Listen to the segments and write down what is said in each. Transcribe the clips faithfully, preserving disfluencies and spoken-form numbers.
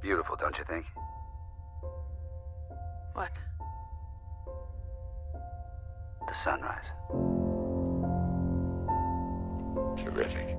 Beautiful, don't you think? What? The sunrise. Terrific.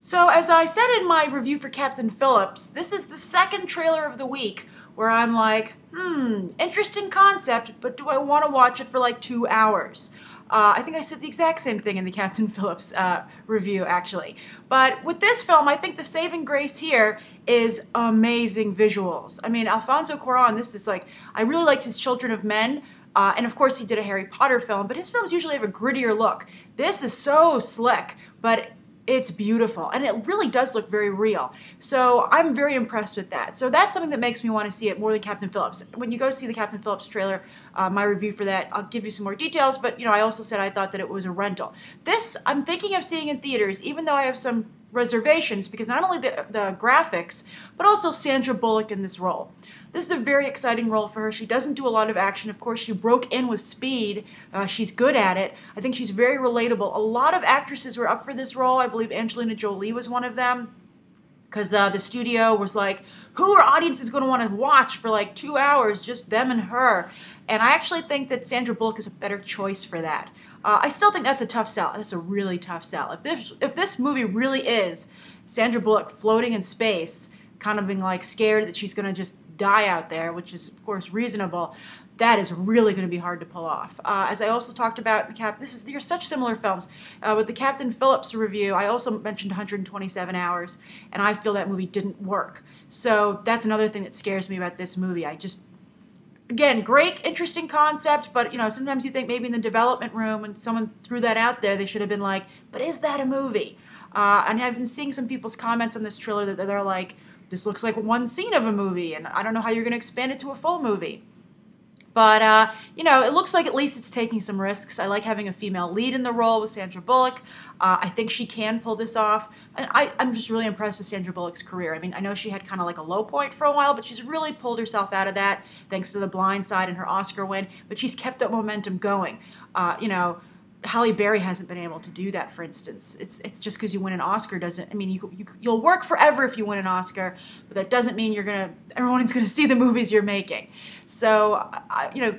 So as I said in my review for Captain Phillips, this is the second trailer of the week where I'm like, hmm, interesting concept, but do I want to watch it for like two hours? Uh, I think I said the exact same thing in the Captain Phillips uh, review, actually. But with this film, I think the saving grace here is amazing visuals. I mean, Alfonso Cuarón, this is like, I really liked his Children of Men, Uh, and of course he did a Harry Potter film, but his films usually have a grittier look. This is so slick, but it's beautiful, and it really does look very real. So I'm very impressed with that. So that's something that makes me want to see it more than Captain Phillips. When you go see the Captain Phillips trailer, uh, my review for that, I'll give you some more details, but you know, I also said I thought that it was a rental. This, I'm thinking of seeing in theaters, even though I have some reservations, because not only the, the graphics, but also Sandra Bullock in this role. This is a very exciting role for her. She doesn't do a lot of action. Of course, she broke in with speed. Uh, she's good at it. I think she's very relatable. A lot of actresses were up for this role. I believe Angelina Jolie was one of them, because uh, the studio was like, who our audience is going to want to watch for like two hours, just them and her. And I actually think that Sandra Bullock is a better choice for that. Uh, I still think that's a tough sell. That's a really tough sell. If this, if this movie really is Sandra Bullock floating in space, kind of being like scared that she's going to just die out there, which is of course reasonable, that is really going to be hard to pull off. Uh, as I also talked about, the Cap this is they're such similar films. Uh, with the Captain Phillips review, I also mentioned one twenty-seven hours, and I feel that movie didn't work. So that's another thing that scares me about this movie. I just, again, great, interesting concept, but you know, sometimes you think maybe in the development room when someone threw that out there, they should have been like, but is that a movie? Uh, and I've been seeing some people's comments on this trailer that they're like, this looks like one scene of a movie, and I don't know how you're going to expand it to a full movie. But, uh, you know, it looks like at least it's taking some risks. I like having a female lead in the role with Sandra Bullock. Uh, I think she can pull this off. And I, I'm just really impressed with Sandra Bullock's career. I mean, I know she had kind of like a low point for a while, but she's really pulled herself out of that thanks to The Blind Side and her Oscar win. But she's kept that momentum going. Uh, you know, Halle Berry hasn't been able to do that, for instance. It's it's just because you win an Oscar doesn't, I mean, you, you, you'll work forever if you win an Oscar, but that doesn't mean you're going to, everyone's going to see the movies you're making. So, uh, you know,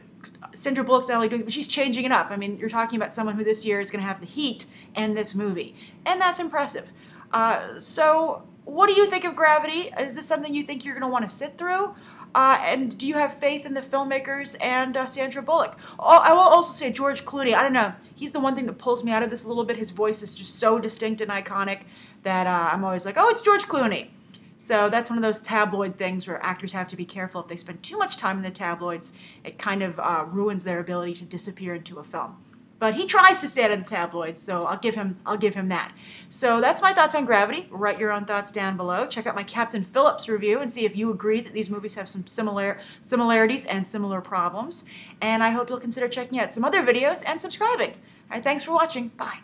Sandra Bullock's not only doing it, but she's changing it up. I mean, you're talking about someone who this year is going to have the heat and this movie, and that's impressive. Uh, so, what do you think of Gravity? Is this something you think you're going to want to sit through? Uh, and do you have faith in the filmmakers and uh, Sandra Bullock? Oh, I will also say George Clooney, I don't know, he's the one thing that pulls me out of this a little bit. His voice is just so distinct and iconic that uh, I'm always like, oh, it's George Clooney. So that's one of those tabloid things where actors have to be careful. If they spend too much time in the tabloids, it kind of uh, ruins their ability to disappear into a film. But he tries to stay out of the tabloids, so I'll give him I'll give him that. So that's my thoughts on Gravity. Write your own thoughts down below. Check out my Captain Phillips review and see if you agree that these movies have some similar similarities and similar problems. And I hope you'll consider checking out some other videos and subscribing. All right, thanks for watching. Bye.